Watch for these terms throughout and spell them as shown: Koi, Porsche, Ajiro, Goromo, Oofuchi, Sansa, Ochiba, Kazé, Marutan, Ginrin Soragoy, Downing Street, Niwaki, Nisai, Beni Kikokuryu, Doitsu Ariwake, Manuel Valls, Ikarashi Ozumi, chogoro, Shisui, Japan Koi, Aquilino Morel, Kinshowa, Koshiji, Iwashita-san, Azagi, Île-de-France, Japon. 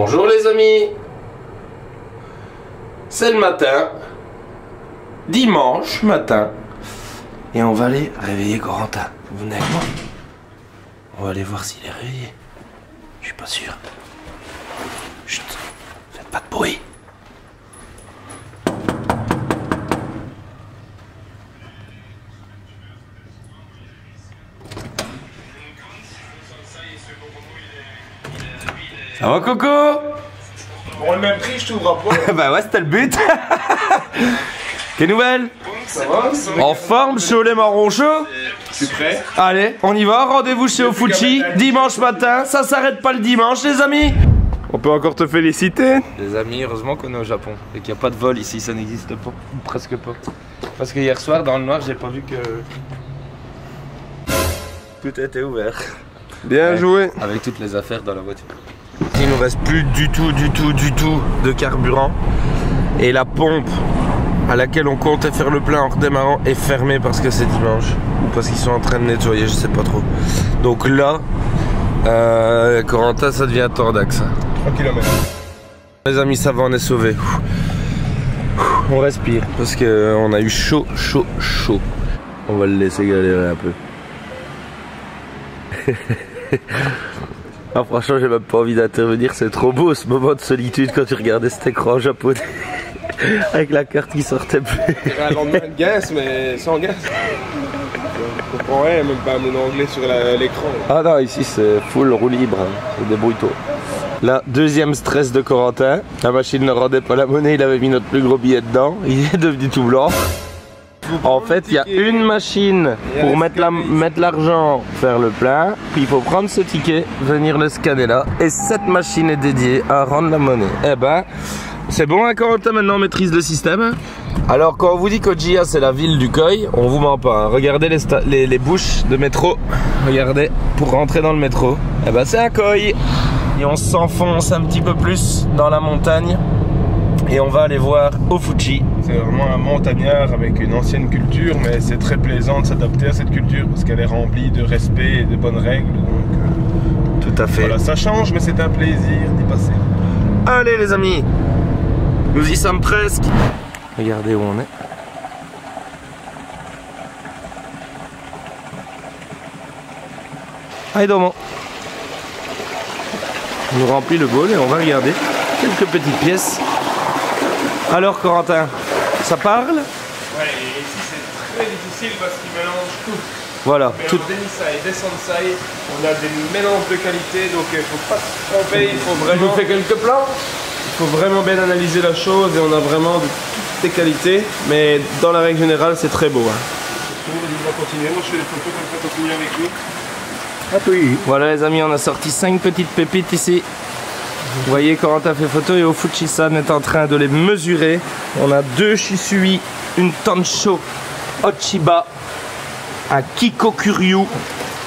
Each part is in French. Bonjour les amis, c'est le matin, dimanche matin, et on va aller réveiller Corentin. Vous venez avec moi? On va aller voir s'il est réveillé. Je suis pas sûr. Chut, faites pas de bruit. Ça va Coco? On le même prix, je t'ouvre pas. Bah ouais, c'était le but. Quelle nouvelle? Ça va? En forme, chaud marron chaud. Tu es prêt? Allez, on y va, rendez-vous chez Oofuchi, dimanche matin, ça s'arrête pas le dimanche les amis. On peut encore te féliciter. Les amis, heureusement qu'on est au Japon et qu'il n'y a pas de vol ici, ça n'existe pas, presque pas. Parce que hier soir, dans le noir, j'ai pas vu que... Tout était ouvert. Bien joué. Avec toutes les affaires dans la voiture. Il nous reste plus du tout de carburant et la pompe à laquelle on comptait faire le plein en redémarrant est fermée parce que c'est dimanche ou parce qu'ils sont en train de nettoyer, je sais pas trop. Donc là, Corentin, ça devient Tordax. 3 km. Les amis, ça va, on est sauvés. On respire parce qu'on a eu chaud. On va le laisser galérer un peu. Ah, franchement, j'ai même pas envie d'intervenir, c'est trop beau ce moment de solitude quand tu regardais cet écran japonais avec la carte qui sortait plus. C'était un lendemain de gaz, mais sans gaz. Je comprends rien, même pas mon anglais sur l'écran. Ah non, ici c'est full roue libre, c'est débrouille-toi. La deuxième stress de Corentin, la machine ne rendait pas la monnaie, il avait mis notre plus gros billet dedans, il est devenu tout blanc. En fait, il y a une machine pour mettre l'argent, faire le plein, puis il faut prendre ce ticket, venir le scanner là, et cette machine est dédiée à rendre la monnaie. Eh ben, c'est bon hein, Corentin, maintenant on maîtrise le système. Alors quand on vous dit qu'Ojiya c'est la ville du Koi, on vous ment pas, hein. Regardez les bouches de métro, regardez, pour rentrer dans le métro, eh ben c'est un Koi. Et on s'enfonce un petit peu plus dans la montagne, et on va aller voir Oofuchi. C'est vraiment un montagnard avec une ancienne culture, mais c'est très plaisant de s'adapter à cette culture parce qu'elle est remplie de respect et de bonnes règles. Donc, tout à fait. Voilà, ça change, mais c'est un plaisir d'y passer. Allez les amis, nous y sommes presque. Regardez où on est. Allez, dormons. On remplit le bol et on va regarder quelques petites pièces. Alors Corentin, ça parle? Ouais, et ici c'est très difficile parce qu'ils mélangent tout. Voilà. Tout... Des Nisai, des Sansai, on a des mélanges de qualité, donc il faut pas se tromper, il faut vraiment... Je vous fais quelques plans. Il faut vraiment bien analyser la chose et on a vraiment de toutes les qualités, mais dans la règle générale c'est très beau. Hein. On va continuer, moi je fais des photos comme ça, continuer avec nous. Ah oui. Voilà les amis, on a sorti 5 petites pépites ici. Vous voyez, Corentin fait photo et Oofuchi-san est en train de les mesurer. On a 2 Shisui, une Tancho, Ochiba, un Kiko Kuryu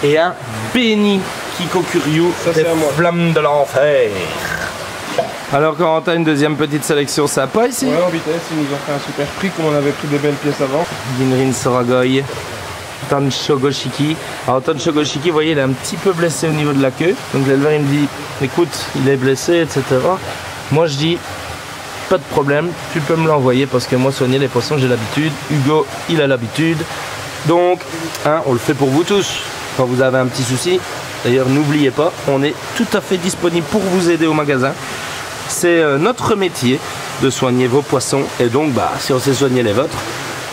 et un Beni Kikokuryu, des flammes de l'enfer. Alors Corentin, une deuxième petite sélection sympa ici. Ouais, en vitesse, il nous a fait un super prix comme on avait pris des belles pièces avant. Ginrin Soragoy, Tonshogoshiki. Alors Tonshogoshiki, vous voyez, il est un petit peu blessé au niveau de la queue. Donc l'éleveur il me dit, écoute, il est blessé, etc. Moi je dis, pas de problème, tu peux me l'envoyer parce que moi soigner les poissons j'ai l'habitude. Hugo, il a l'habitude. Donc, hein, on le fait pour vous tous. Quand vous avez un petit souci, d'ailleurs n'oubliez pas, on est tout à fait disponible pour vous aider au magasin. C'est notre métier de soigner vos poissons. Et donc, bah, si on sait soigner les vôtres,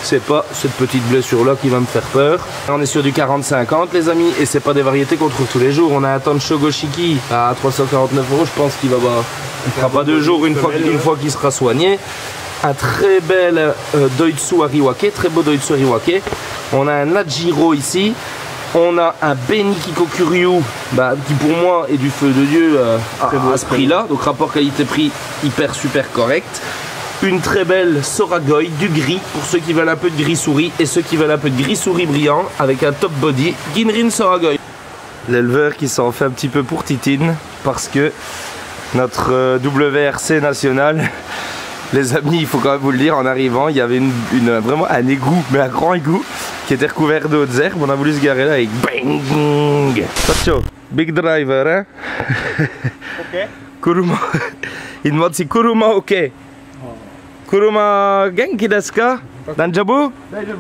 c'est pas cette petite blessure là qui va me faire peur. On est sur du 40-50 les amis et c'est pas des variétés qu'on trouve tous les jours. On a un Tonshogoshiki à 349 €, je pense qu'il va fera pas 2 jours une fois qu'il sera soigné. Un très bel Doitsu Ariwake, très beau Doitsu Ariwake. On a un Ajiro ici. On a un Beni Kikokuryu qui pour moi est du feu de Dieu à ce prix là. Donc rapport qualité-prix hyper super correct. Une très belle Soragoy, du gris, pour ceux qui veulent un peu de gris-souris et ceux qui veulent un peu de gris-souris brillant avec un top body, Ginrin Soragoy. L'éleveur qui s'en fait un petit peu pour titine parce que notre WRC national, les amis, il faut quand même vous le dire, en arrivant, il y avait vraiment un égout, mais un grand égout qui était recouvert d'eau de zerbe. On a voulu se garer là avec bang, big. Tancho, big driver, eh? Okay. Kuruma. In Motsi Kuruma, okay. Kuruma, genki desu ka? Danjabu?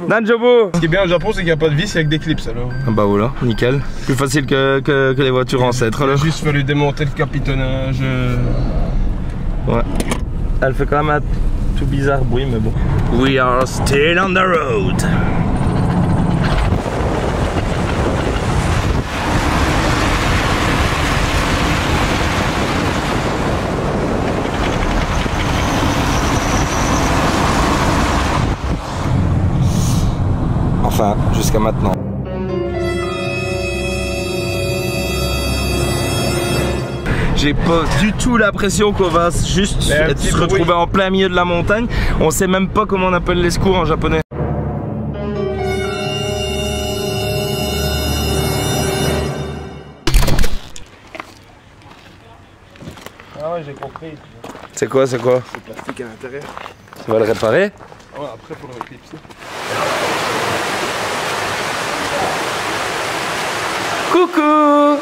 Danjabu. Ce qui est bien au Japon, c'est qu'il n'y a pas de vis, c'est avec des clips alors. Ah bah voilà, nickel. Plus facile que les voitures ancêtres alors. Il a juste fallu démonter le capitonnage. Ouais. Elle fait quand même un tout bizarre bruit, mais bon. We are still on the road. Enfin, jusqu'à maintenant. J'ai pas du tout l'impression qu'on va juste se retrouver en plein milieu de la montagne. On sait même pas comment on appelle les secours en japonais. Ah ouais, j'ai compris. C'est quoi, c'est quoi? C'est plastique à l'intérieur. Ça va le réparer? Ouais, après pour le clipser. Coucou!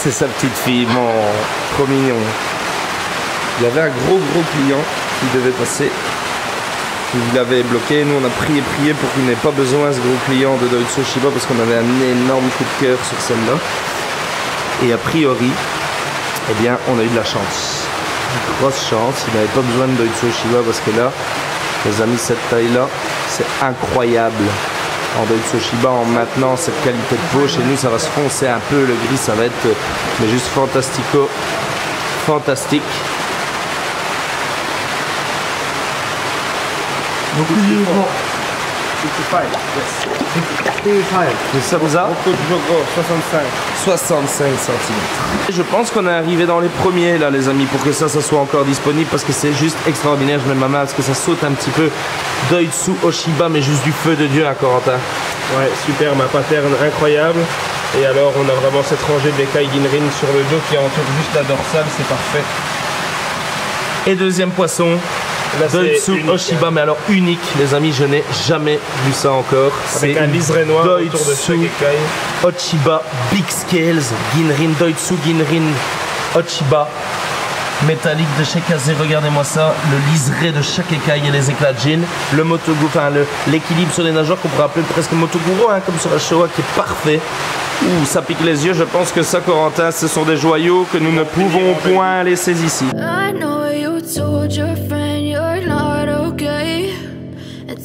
C'est sa petite fille, mon trop mignon. Il y avait un gros client qui devait passer. Il l'avait bloqué, nous on a prié pour qu'il n'ait pas besoin ce gros client de Doitsu Shiba parce qu'on avait un énorme coup de cœur sur celle-là. Et a priori, eh bien on a eu de la chance. Une grosse chance, il n'avait pas besoin de Doitsu Shiba parce que là, les amis, cette taille-là, c'est incroyable. En Doitsu Shiba, en maintenant cette qualité de peau, chez nous ça va se foncer un peu, le gris ça va être mais juste fantastico, fantastique. Beaucoup de mouvements. 55, yes. 55. De Sansa. Beaucoup de Jogoro, 65 cm. Je pense qu'on est arrivé dans les premiers là les amis, pour que ça soit encore disponible parce que c'est juste extraordinaire. Je mets ma main parce que ça saute un petit peu. Doitsu Oshiba, mais juste du feu de Dieu à Corentin. Ouais, super, ma pattern incroyable. Et alors on a vraiment cette rangée d'écailles Ginrin sur le dos qui entoure juste la dorsale, c'est parfait. Et deuxième poisson. Là, Doitsu unique, Oshiba, hein. Mais alors unique, les amis, je n'ai jamais vu ça encore. C'est un liseré noir Doitsu autour de chaque écaille. Ochiba Big Scales Ginrin, Doitsu Ginrin Ochiba métallique de chez Kazé. Regardez-moi ça, le liseré de chaque écaille et les éclats de gin. Le Motoguro, enfin l'équilibre sur les nageurs qu'on pourrait appeler presque Motoguro, hein, comme sur la Showa, qui est parfait. Ouh, ça pique les yeux, je pense que ça, Corentin, ce sont des joyaux que nous ne pouvons point laisser ici. I know you told your friend you're not okay. And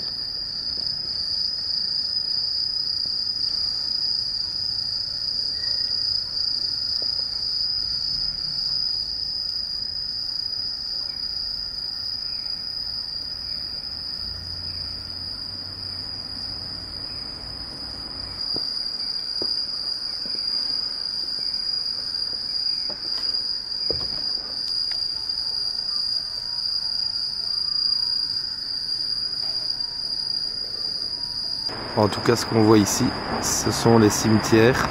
En tout cas, ce qu'on voit ici, ce sont les cimetières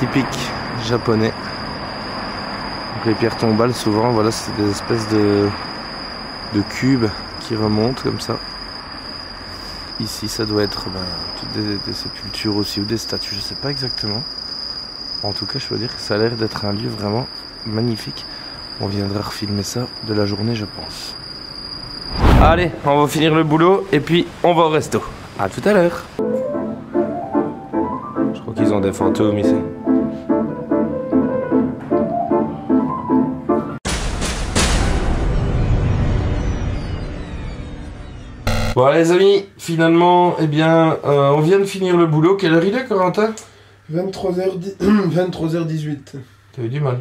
typiques japonais. Donc, les pierres tombales, souvent, voilà, c'est des espèces de cubes qui remontent comme ça. Ici, ça doit être ben, toutes des sépultures aussi ou des statues, je ne sais pas exactement. En tout cas, je peux dire que ça a l'air d'être un lieu vraiment magnifique. On viendra refilmer ça de la journée, je pense. Allez, on va finir le boulot et puis on va au resto. A tout à l'heure. Je crois qu'ils ont des fantômes ici. Bon les amis, finalement, eh bien, on vient de finir le boulot. Quelle heure il est, Corentin? 23h18. T'as eu du mal.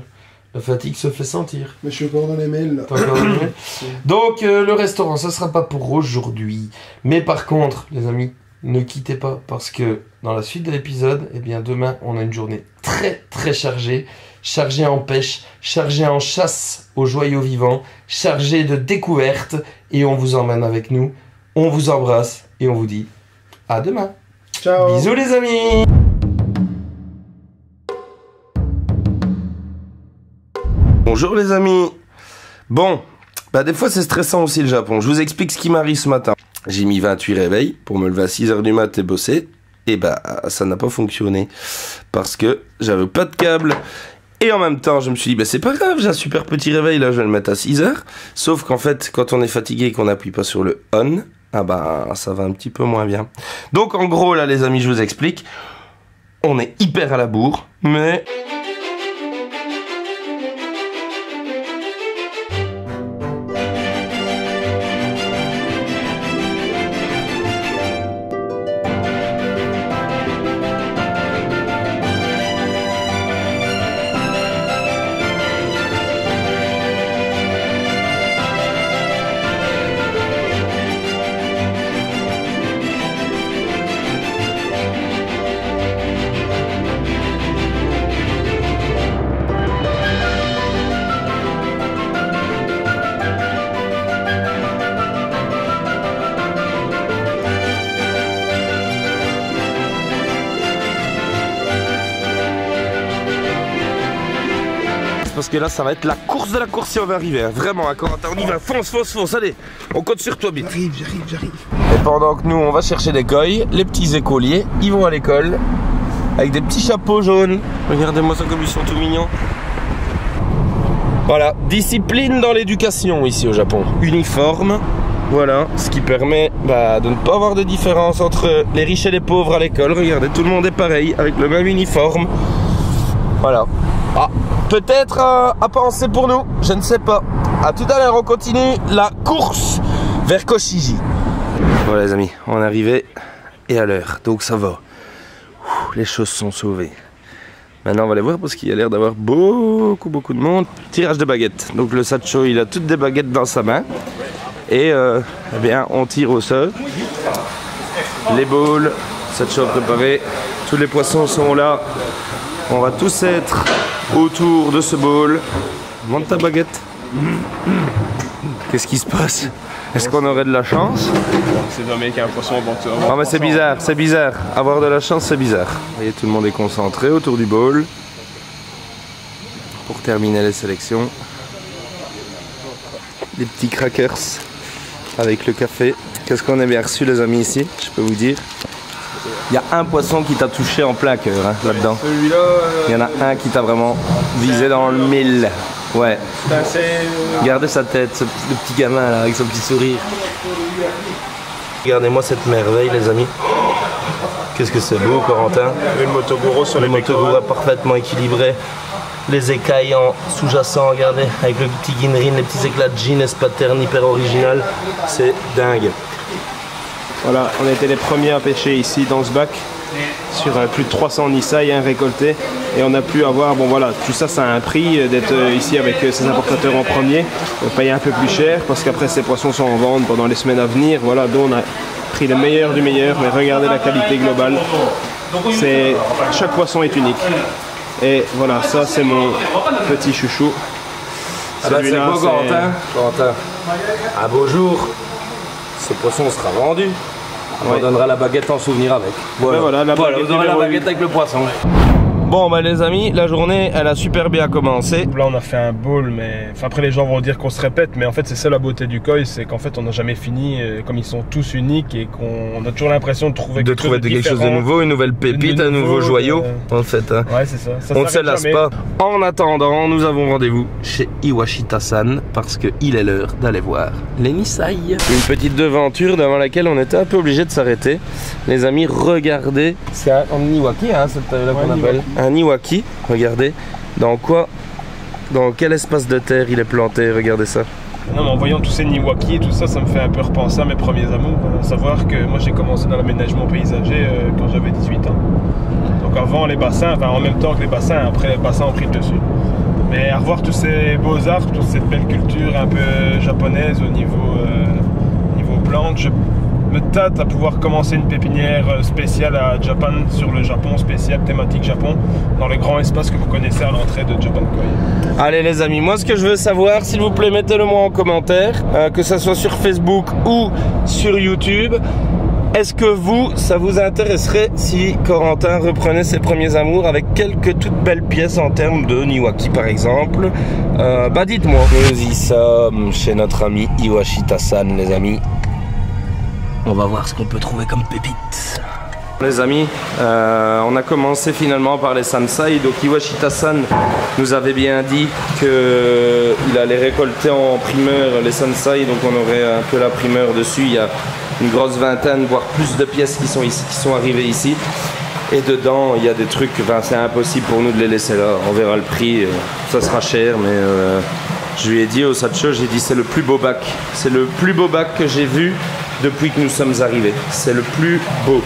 La fatigue se fait sentir. Mais je suis encore dans les mails là. Encore dans les mails. Donc le restaurant, ça sera pas pour aujourd'hui. Mais par contre, les amis, ne quittez pas parce que dans la suite de l'épisode, eh bien demain, on a une journée très chargée. Chargée en pêche, chargée en chasse aux joyaux vivants, chargée de découvertes. Et on vous emmène avec nous. On vous embrasse et on vous dit à demain. Ciao. Bisous les amis. Bonjour les amis. Bon, bah des fois c'est stressant aussi le Japon. Je vous explique ce qui m'arrive ce matin. J'ai mis 28 réveils pour me lever à 6h du mat et bosser. Et bah ça n'a pas fonctionné parce que j'avais pas de câble. Et en même temps je me suis dit bah c'est pas grave, j'ai un super petit réveil là, je vais le mettre à 6h. Sauf qu'en fait quand on est fatigué et qu'on n'appuie pas sur le on, ah bah ça va un petit peu moins bien. Donc en gros là les amis, je vous explique. on est hyper à la bourre, mais... Parce que là ça va être la course de la course si on va arriver, hein. Vraiment, hein, Corentin, on y va, fonce, fonce, fonce, allez, on compte sur toi, bite. J'arrive, j'arrive, j'arrive. Et pendant que nous on va chercher des koi, les petits écoliers, ils vont à l'école avec des petits chapeaux jaunes. Regardez-moi ça comme ils sont tout mignons. Voilà, discipline dans l'éducation ici au Japon. Uniforme, voilà, ce qui permet de ne pas avoir de différence entre les riches et les pauvres à l'école. Regardez, tout le monde est pareil, avec le même uniforme. Voilà. Ah, peut-être à penser pour nous, je ne sais pas. A tout à l'heure, on continue la course vers Koshiji. Voilà les amis, on est arrivé et à l'heure, donc ça va. Ouh, les choses sont sauvées. Maintenant on va les voir parce qu'il y a l'air d'avoir beaucoup de monde. Tirage de baguettes, donc le Sacho il a toutes des baguettes dans sa main. Et eh bien on tire au sol. Les boules, Sacho a préparé, tous les poissons sont là. On va tous être autour de ce bowl. Monte ta baguette. Qu'est-ce qui se passe? Est-ce qu'on aurait de la chance? C'est dommage qu'il y ait un poisson en banque. Non mais c'est bizarre, c'est bizarre. Avoir de la chance, c'est bizarre. Vous voyez, tout le monde est concentré autour du bowl. Pour terminer les sélections. Des petits crackers avec le café. Qu'est-ce qu'on a bien reçu les amis ici, je peux vous dire. Il y a un poisson qui t'a touché en plein cœur, hein, là-dedans. Celui-là... Il y en a un qui t'a vraiment visé dans le mille. Ouais. Regardez sa tête, le petit gamin là, avec son petit sourire. Regardez-moi cette merveille, les amis. Qu'est-ce que c'est beau, Corentin. Une Motoguro sur les Motoguro parfaitement équilibré. Les écailles en sous-jacent, regardez. Avec le petit Ginrin, les petits éclats de jean, ce pattern hyper original. C'est dingue. Voilà, on était les premiers à pêcher ici dans ce bac sur plus de 300 Nisai récoltés et on a pu avoir, bon voilà, tout ça ça a un prix d'être ici avec ces importateurs en premier, payer un peu plus cher parce qu'après ces poissons sont en vente pendant les semaines à venir, voilà, donc on a pris le meilleur du meilleur, mais regardez la qualité globale, chaque poisson est unique et voilà, ça c'est mon petit chouchou. Ah bah c'est beau Corentin, un beau jour. Ce poisson sera vendu, on donnera la baguette en souvenir avec. Voilà, voilà, on donnera la baguette avec le poisson. Bon bah les amis, la journée elle a super bien commencé. Là on a fait un bowl, mais enfin, après les gens vont dire qu'on se répète, mais en fait c'est ça la beauté du koi, c'est qu'en fait on n'a jamais fini, comme ils sont tous uniques et qu'on a toujours l'impression de trouver quelque chose de nouveau, une nouvelle pépite, un nouveau joyau en fait. Hein. Ouais c'est ça, on ne se lasse pas. En attendant, nous avons rendez-vous chez Iwashita-san parce qu'il est l'heure d'aller voir les Nisai. Une petite devanture devant laquelle on était un peu obligé de s'arrêter. Les amis, regardez, c'est un Niwaki, hein, cette là qu'on appelle. Un Niwaki, regardez, dans quel espace de terre il est planté, regardez ça. Non, mais en voyant tous ces Niwaki et tout ça, ça me fait un peu repenser à mes premiers amours. À savoir que moi j'ai commencé dans l'aménagement paysager quand j'avais 18 ans. Donc avant les bassins, enfin en même temps que les bassins, après les bassins ont pris le dessus. Mais à revoir tous ces beaux arbres, toute cette belle culture un peu japonaise au niveau, niveau plantes, je me tâte à pouvoir commencer une pépinière spéciale à Japan, sur le Japon, spéciale thématique Japon, dans le grand espace que vous connaissez à l'entrée de Japan Koi. Allez les amis, moi ce que je veux savoir, s'il vous plaît, mettez-le moi en commentaire, que ça soit sur Facebook ou sur YouTube. Est-ce que vous, ça vous intéresserait si Corentin reprenait ses premiers amours avec quelques toutes belles pièces en termes de Niwaki par exemple? Bah dites-moi. Nous y sommes chez notre ami Iwashita-san les amis. On va voir ce qu'on peut trouver comme pépite. Les amis, on a commencé finalement par les Sansai. Donc Iwashita-san nous avait bien dit qu'il allait récolter en primeur les Sansai. Donc on aurait un peu la primeur dessus. Il y a une grosse vingtaine, voire plus de pièces qui sont arrivées ici. Et dedans, il y a des trucs, enfin, c'est impossible pour nous de les laisser là. On verra le prix, ça sera cher, mais je lui ai dit au Satcho, j'ai dit c'est le plus beau bac. C'est le plus beau bac que j'ai vu depuis que nous sommes arrivés. C'est le plus beau.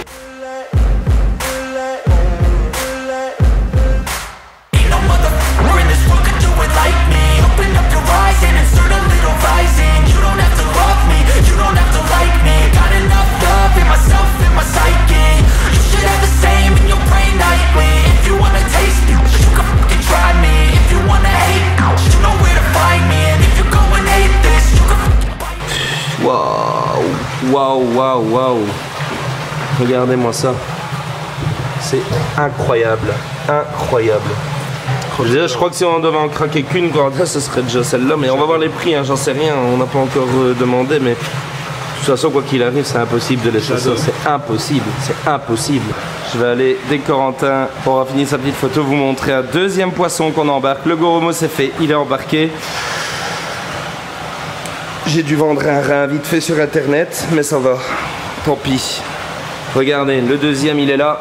Waouh, regardez-moi ça, c'est incroyable, incroyable. Je veux dire, je crois que si on devait en craquer qu'une corde, ce serait déjà celle-là, mais on va voir les prix, hein, j'en sais rien, on n'a pas encore demandé, mais de toute façon, quoi qu'il arrive, c'est impossible de laisser ça, c'est impossible, c'est impossible. Je vais aller, dès que Corentin aura fini sa petite photo, vous montrer un deuxième poisson qu'on embarque. Le Goromo, c'est fait, il est embarqué. J'ai dû vendre un rein vite fait sur internet, mais ça va, tant pis. Regardez, le deuxième il est là.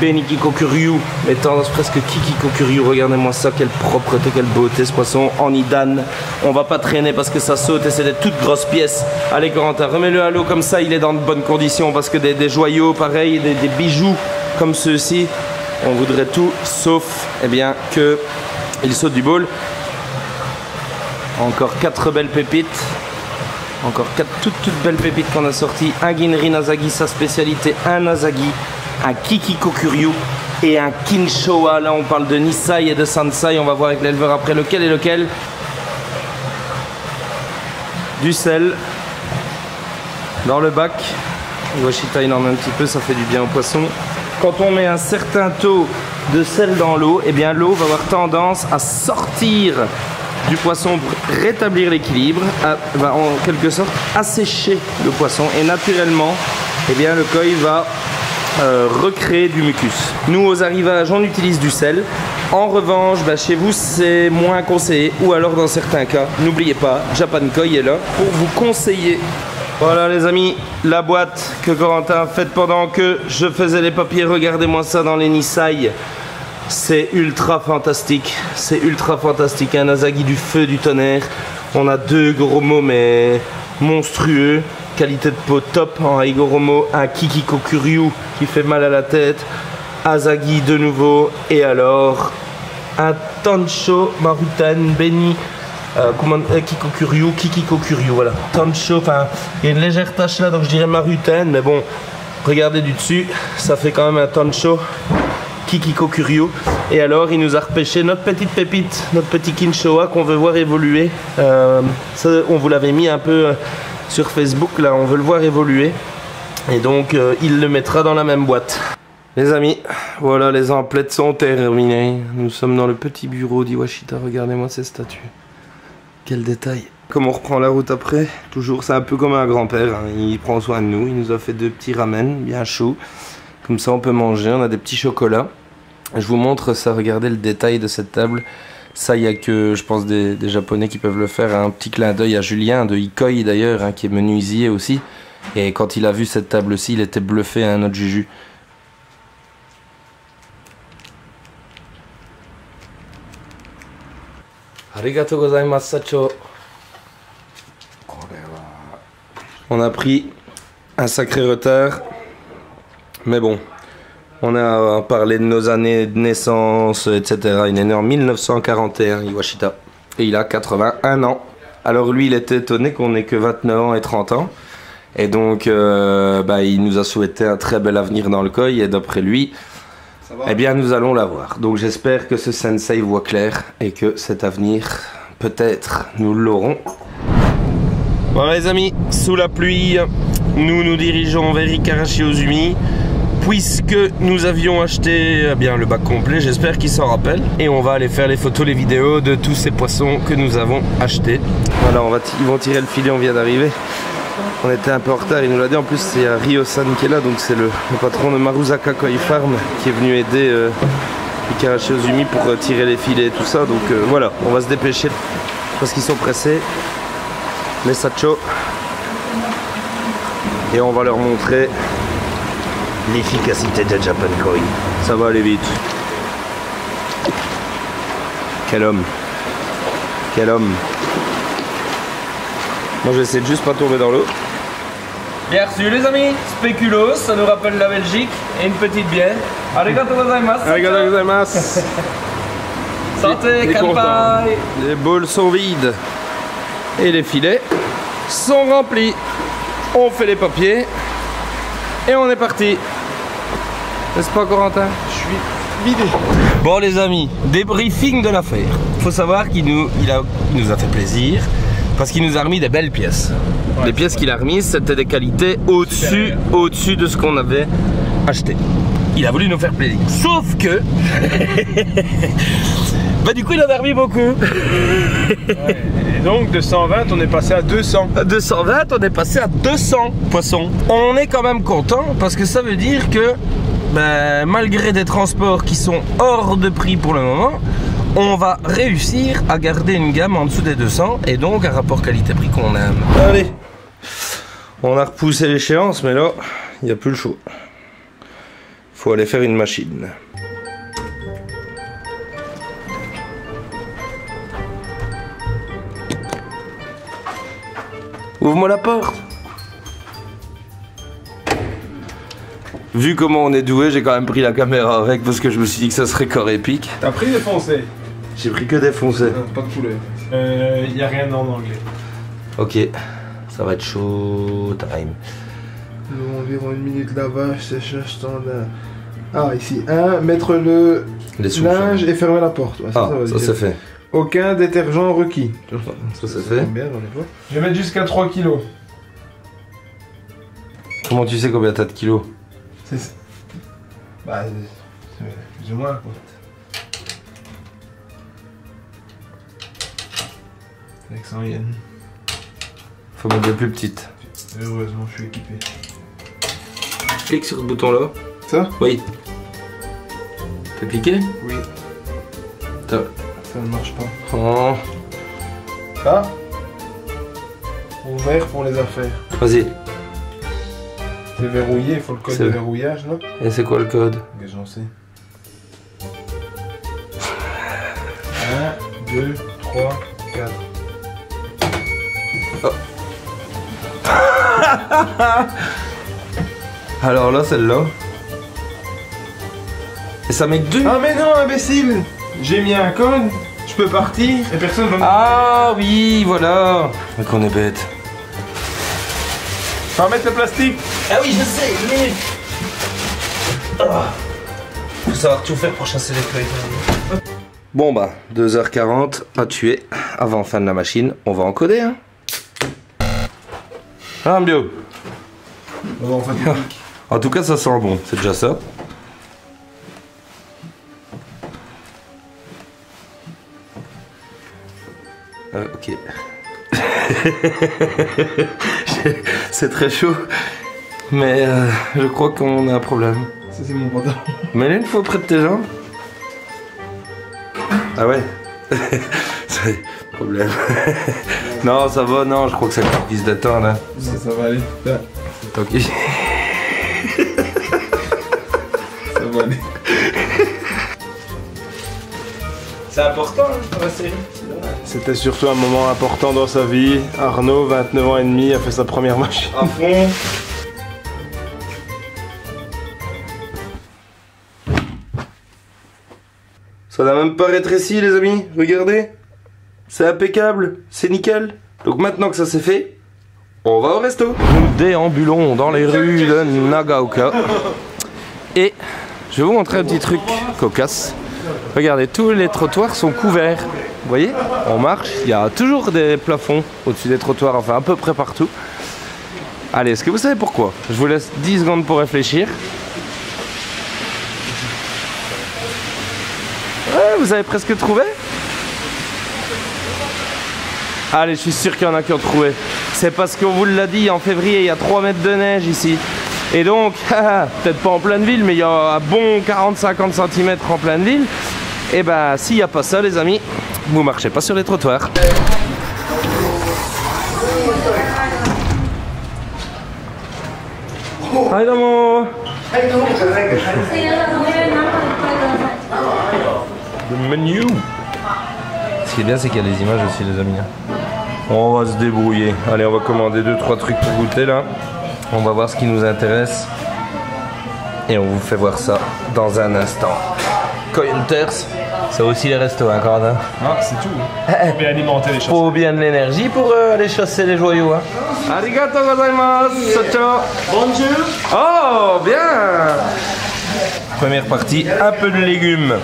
Beni Kikokuryu, mais tendance presque Kikokuryu, regardez-moi ça, quelle propreté, quelle beauté ce poisson. En Idan, on va pas traîner parce que ça saute et c'est des toutes grosses pièces. Allez Corentin, remets-le à l'eau comme ça, il est dans de bonnes conditions parce que des joyaux pareils, des bijoux comme ceux-ci, on voudrait tout sauf, eh bien, que il saute du bol. Encore 4 belles pépites. Encore 4 toutes belles pépites qu'on a sorties. Un Ginrin Azagi, sa spécialité. Un Azagi, un Kikokuryu et un Kinshowa. Là, on parle de Nisai et de Sansai. On va voir avec l'éleveur après lequel est lequel. Du sel dans le bac. Iwashita, il en met un petit peu, ça fait du bien au poisson. Quand on met un certain taux de sel dans l'eau, eh bien l'eau va avoir tendance à sortir du poisson pour rétablir l'équilibre, va en quelque sorte assécher le poisson et naturellement eh bien, le koi va recréer du mucus. Nous aux arrivages on utilise du sel, en revanche bah, chez vous c'est moins conseillé ou alors dans certains cas, n'oubliez pas, Japan Koi est là pour vous conseiller. Voilà les amis, la boîte que Corentin a faite pendant que je faisais les papiers, regardez-moi ça dans les Nisai. C'est ultra fantastique, c'est ultra fantastique. Un Azagi du feu du tonnerre. On a deux Goromo mais monstrueux. Qualité de peau top en Goromo. Un Kikokuryu qui fait mal à la tête. Azagi de nouveau. Et alors, un Tancho Marutan Beni Kikokuryu, Kikokuryu, voilà. Tancho, enfin, il y a une légère tache là donc je dirais Marutan. Mais bon, regardez du dessus, ça fait quand même un Tancho Kikokuryu. Et alors il nous a repêché notre petite pépite, notre petit Kinshowa qu'on veut voir évoluer. Ça, on vous l'avait mis un peu sur Facebook là, on veut le voir évoluer et donc il le mettra dans la même boîte. Les amis, voilà, les emplettes sont terminées. Nous sommes dans le petit bureau d'Iwashita, regardez-moi ces statues, quel détail. Comme on reprend la route après, toujours c'est un peu comme un grand-père, hein. Il prend soin de nous, il nous a fait deux petits ramen bien chauds. Comme ça on peut manger, on a des petits chocolats. Je vous montre ça, regardez le détail de cette table. Ça, il n'y a que, je pense, des Japonais qui peuvent le faire. Un petit clin d'œil à Julien de Ikoi d'ailleurs, hein, qui est menuisier aussi. Et quand il a vu cette table-ci, il était bluffé à un autre juju. Arigatou gozaimasu, Sacho. On a pris un sacré retard. Mais bon, on a parlé de nos années de naissance, etc. Il est né en 1941, Iwashita. Et il a 81 ans. Alors lui, il était étonné qu'on n'ait que 29 ans et 30 ans. Et donc, bah, il nous a souhaité un très bel avenir dans le koi. Et d'après lui, eh bien, nous allons l'avoir. Donc j'espère que ce sensei voit clair et que cet avenir, peut-être, nous l'aurons. Voilà les amis, sous la pluie, nous nous dirigeons vers Ikarashi Ozumi. Puisque nous avions acheté eh bien, le bac complet, j'espère qu'il s'en rappelle. Et on va aller faire les photos, les vidéos de tous ces poissons que nous avons achetés. Voilà, ils vont tirer le filet, on vient d'arriver. On était un peu en retard, il nous l'a dit. En plus, c'est Ryo-san qui est là, donc c'est le patron de Maruzaka Koi Farm qui est venu aider Ikarashi Ozumi pour tirer les filets et tout ça. Donc voilà, on va se dépêcher parce qu'ils sont pressés. Les Sacho. Et on va leur montrer l'efficacité de Japan Koi. Ça va aller vite. Quel homme. Quel homme. Moi j'essaie de juste pas tomber dans l'eau. Bien reçu les amis. Spéculoos, ça nous rappelle la Belgique. Et une petite bière. Arigatou gozaimasu. Arigatou gozaimasu. Santé, kanpai. Les bols sont vides. Et les filets sont remplis. On fait les papiers. Et on est parti. N'est-ce pas Corentin? Je suis vidé. Bon les amis, débriefing de l'affaire. Faut savoir qu'il nous a fait plaisir. Parce qu'il nous a remis des belles pièces. Ouais, les pièces qu'il a remises, c'était des qualités au-dessus de ce qu'on avait acheté. Il a voulu nous faire plaisir. Sauf que... bah du coup il en a remis beaucoup. Ouais, et donc de 120 on est passé à 200. De 120 on est passé à 200 poissons. On est quand même content parce que ça veut dire que bah, malgré des transports qui sont hors de prix pour le moment, on va réussir à garder une gamme en dessous des 200 et donc un rapport qualité-prix qu'on aime. Allez, on a repoussé l'échéance mais là il n'y a plus le choix. Faut aller faire une machine. Ouvre-moi la porte. Vu comment on est doué, j'ai quand même pris la caméra avec parce que je me suis dit que ça serait corps épique. T'as pris des foncés? J'ai pris que des foncés. Pas de poulet. Il n'y a rien en anglais. Ok, ça va être chaud. Time. Environ 1 minute lavage, séchage standard. Ah, ici, 1, mettre le linge et fermer la porte. Ouais, ça, ah, ça c'est fait. Aucun détergent requis. Ça c'est fait. Je vais mettre jusqu'à 3 kilos. Comment tu sais combien t'as de kilos? Bah, plus ou moins quoi. Avec 100 yens. Faut mettre des plus petites. Heureusement, je suis équipé. Clique sur ce bouton là. Ça? Oui. T'as cliqué? Oui. Ça ne marche pas. Oh. Ça? Ouvert pour les affaires. Vas-y. C'est verrouillé, il faut le code de verrouillage là. Et c'est quoi le code? J'en sais. 1, 2, 3, 4. Oh. Alors là, celle-là. Et ça met que 2. Ah mais non, imbécile. J'ai mis un code, je peux partir et personne va me... Ah oui, voilà. Mais qu'on est bête. Faut mettre le plastique. Ah oui, je sais, mais... Ah. Faut savoir tout faire pour chasser les feuilles. Bon bah, 2h40 à tuer. Avant fin de la machine, on va encoder, hein. Ah, bio. Bon, enfin, en tout cas, ça sent bon, c'est déjà ça. Ok. C'est très chaud, mais je crois qu'on a un problème. Ça, c'est mon pantalon. Mets-le une fois près de tes jambes. Ah ouais. C'est problème. Non, ça va, non, je crois que c'est le temps qui se détend là. Non, ça va aller. Là. Ok. Ça va aller. C'est important, hein, c'était surtout un moment important dans sa vie. Arnaud, 29 ans et demi, a fait sa première machine. À fond. Ça n'a même pas rétréci, les amis. Regardez. C'est impeccable. C'est nickel. Donc maintenant que ça c'est fait, on va au resto. Nous déambulons dans les rues de Nagaoka. Et je vais vous montrer un petit truc cocasse. Regardez, tous les trottoirs sont couverts. Vous voyez, on marche, il y a toujours des plafonds au-dessus des trottoirs, enfin à peu près partout. Allez, est-ce que vous savez pourquoi? Je vous laisse 10 secondes pour réfléchir. Ouais, vous avez presque trouvé? Allez, je suis sûr qu'il y en a qui ont trouvé. C'est parce qu'on vous l'a dit, en février, il y a 3 mètres de neige ici. Et donc, peut-être pas en pleine ville, mais il y a un bon 40-50 cm en pleine ville. Et bah, s'il n'y a pas ça, les amis, vous marchez pas sur les trottoirs. Allez, Le menu. Ce qui est bien, c'est qu'il y a des images aussi, les amis. On va se débrouiller. Allez, on va commander 2-3 trucs pour goûter là. On va voir ce qui nous intéresse. Et on vous fait voir ça dans un instant. Koi Hunters, c'est aussi les restos, hein, Corentin. Ah, c'est tout. Hein. Bien alimenter les choses. Faut bien de l'énergie pour aller chasser les joyaux. Hein. Arigato gozaimasu. Ciao. Bonjour. Oh, bien. Première partie, un peu de légumes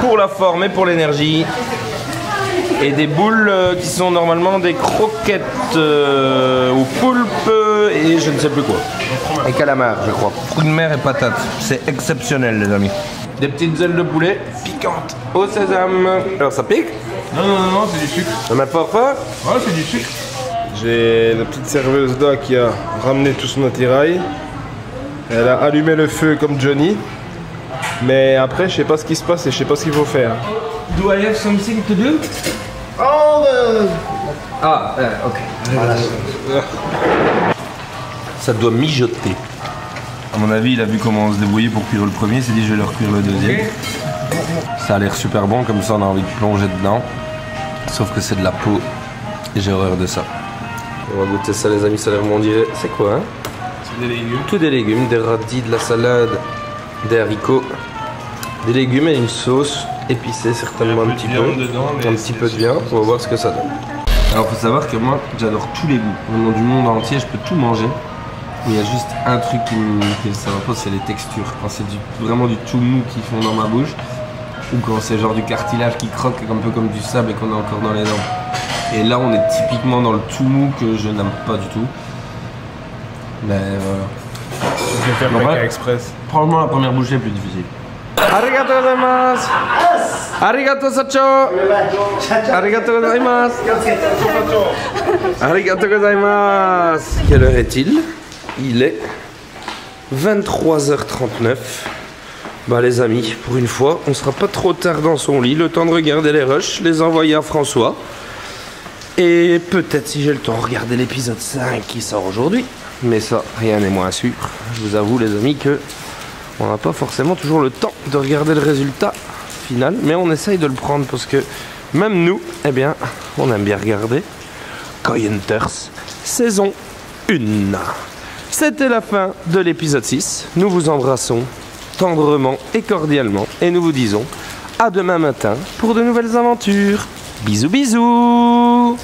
pour la forme et pour l'énergie. Et des boules qui sont normalement des croquettes ou poulpes et je ne sais plus quoi. Et calamars, je crois. Fruits de mer et patates. C'est exceptionnel, les amis. Des petites ailes de poulet piquantes au sésame. Alors ça pique? Non, c'est du sucre. Ça m'a fort? Ouais, c'est du sucre. J'ai la petite serveuse là qui a ramené tout son attirail. Elle a allumé le feu comme Johnny. Mais après, je sais pas ce qui se passe et je sais pas ce qu'il faut faire. Do I have something to do? Oh, ok. Voilà. Ça doit mijoter. À mon avis, il a vu comment on se débrouillait pour cuire le premier, il s'est dit je vais leur cuire le deuxième. Okay. Ça a l'air super bon, comme ça on a envie de plonger dedans. Sauf que c'est de la peau et j'ai horreur de ça. On va goûter ça, les amis, ça a l'air bon, on dirait. C'est quoi, hein? C'est des légumes. Tout des légumes, des radis, de la salade, des haricots, des légumes et une sauce épicée, certainement un petit peu. Dedans, un petit peu de viande, on va voir ce que ça donne. Alors, faut savoir que moi, j'adore tous les goûts. Au nom du monde entier, je peux tout manger. Il y a juste un truc qui ça va pas, c'est les textures. Quand c'est vraiment du tout mou qui fond dans ma bouche, ou quand c'est genre du cartilage qui croque un peu comme du sable et qu'on a encore dans les dents. Et là, on est typiquement dans le tout mou que je n'aime pas du tout. Mais voilà. Je vais faire Paca Express. Probablement la première bouchée est plus difficile. Arigato gozaimasu. Arigato sacho. Arigato gozaimasu. Arigato gozaimasu. Quelle heure est-il? Il est 23h39. Bah les amis, pour une fois, on sera pas trop tard dans son lit. Le temps de regarder les rushs, les envoyer à François. Et peut-être si j'ai le temps, regarder l'épisode 5 qui sort aujourd'hui. Mais ça, rien n'est moins sûr. Je vous avoue les amis que on n'a pas forcément toujours le temps de regarder le résultat final. Mais on essaye de le prendre parce que même nous, eh bien, on aime bien regarder Koi Hunters saison 1. C'était la fin de l'épisode 6. Nous vous embrassons tendrement et cordialement. Et nous vous disons à demain matin pour de nouvelles aventures. Bisous bisous.